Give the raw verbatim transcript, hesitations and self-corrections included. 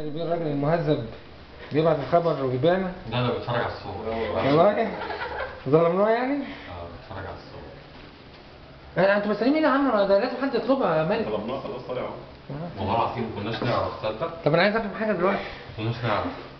اللي بيقول الراجل المهذب بيبعت الخبر وبيبانه. لا انا بتفرج على الصور. والله ظلمناه يعني؟ اه بتفرج على الصور. يعني انتوا مستنيين مين يا عم؟ ده لازم حد يطلبها يا مالك. ظلمناه خلاص طالع اهو. والله العظيم ما كناش نعرف تصدق. طب انا عايز افهم حاجه دلوقتي. ما كناش نعرف.